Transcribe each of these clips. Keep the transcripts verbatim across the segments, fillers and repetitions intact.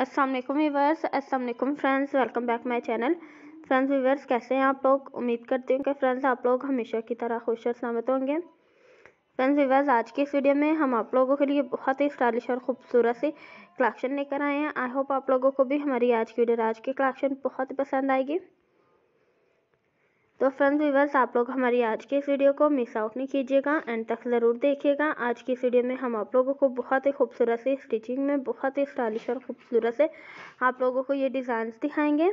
अस्सलाम वालेकुम व्यूअर्स, अस्सलाम वालेकुम friends, welcome back my channel. Friends viewers, कैसे हैं आप लोग? उम्मीद करती हूँ कि फ्रेंड्स आप लोग हमेशा की तरह खुश और सलामत होंगे। फ्रेंड्स व्यूअर्स, आज की इस वीडियो में हम आप लोगों के लिए बहुत ही स्टाइलिश और खूबसूरत से कलेक्शन लेकर आए हैं। आई होप आप लोगों को भी हमारी आज की वीडियो, आज की कलेक्शन बहुत पसंद आएगी। तो फ्रेंड्स व्यूअर्स, आप लोग हमारी आज की इस वीडियो को मिस आउट नहीं कीजिएगा, एंड तक ज़रूर देखिएगा। आज की इस वीडियो में हम आप लोगों को बहुत ही खूबसूरत से स्टिचिंग में बहुत ही स्टाइलिश और खूबसूरत से आप लोगों को ये डिज़ाइंस दिखाएंगे।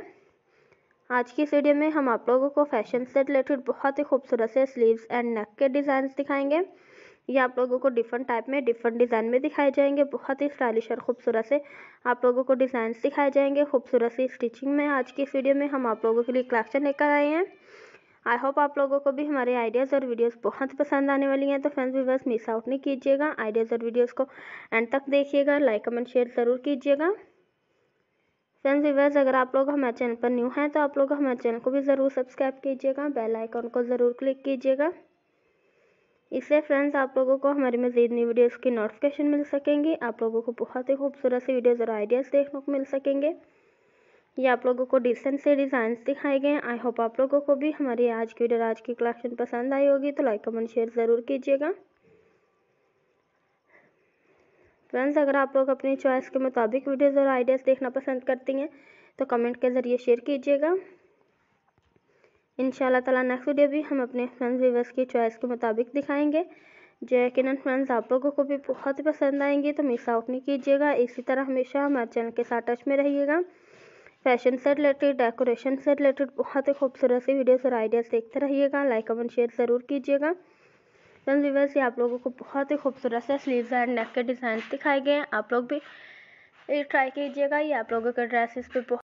आज की इस वीडियो में हम आप लोगों को फैशन से रिलेटेड बहुत ही खूबसूरत से स्लीव्स एंड नेक के डिज़ाइंस दिखाएंगे। ये आप लोगों को डिफरेंट टाइप में, डिफरेंट डिज़ाइन में दिखाए जाएंगे। बहुत ही स्टाइलिश और खूबसूरत से आप लोगों को डिज़ाइंस दिखाए जाएंगे। खूबसूरत सी स्टिचिंग में आज की इस वीडियो में हम आप लोगों के लिए कलेक्शन लेकर आए हैं। आई होप आप लोगों को भी हमारे आइडियाज़ और वीडियोस बहुत पसंद आने वाली हैं। तो फ्रेंड्स व्यूअर्स, मिस आउट नहीं कीजिएगा, आइडियाज़ और वीडियोस को एंड तक देखिएगा। लाइक कमेंट शेयर ज़रूर कीजिएगा। फ्रेंड्स व्यूअर्स, अगर आप लोग हमारे चैनल पर न्यू हैं तो आप लोग हमारे चैनल को भी ज़रूर सब्सक्राइब कीजिएगा, बेल आइकॉन को ज़रूर क्लिक कीजिएगा। इससे फ्रेंड्स आप लोगों को हमारी मज़ीद नई वीडियोज़ की नोटिफिकेशन मिल सकेंगी। आप लोगों को बहुत ही खूबसूरत से वीडियोज़ और आइडियाज़ देखने को मिल सकेंगे। ये आप लोगों को डिसेंट से डिज़ाइंस दिखाए गए हैं। आई होप आप लोगों को भी हमारी आज की वीडियो, आज की कलेक्शन पसंद आई होगी। तो लाइक कमेंट शेयर ज़रूर कीजिएगा। फ्रेंड्स, अगर आप लोग अपनी चॉइस के मुताबिक वीडियोज़ और आइडियाज़ देखना पसंद करती हैं तो कमेंट के ज़रिए शेयर कीजिएगा। इंशाल्लाह ताला नेक्स्ट वीडियो भी हम अपने फ्रेंड्स व्यूअर्स की चॉइस के मुताबिक दिखाएंगे, जो यकीनन फ्रेंड्स आप लोगों को भी बहुत पसंद आएंगी। तो मिस आउट नहीं कीजिएगा। इसी तरह हमेशा हमारे चैनल के साथ टच में रहिएगा। फैशन से रिलेटेड, डेकोरेशन से रिलेटेड बहुत ही खूबसूरत सी वीडियोस और आइडियाज़ देखते रहिएगा। लाइक कमेंट शेयर ज़रूर कीजिएगा। फ्रेंड्स व्यूअर्स, ये आप लोगों को बहुत ही खूबसूरत से स्लीव्स एंड नेक के डिज़ाइन दिखाए गए हैं। आप लोग भी ट्राई कीजिएगा। ये आप लोगों के ड्रेसेस पे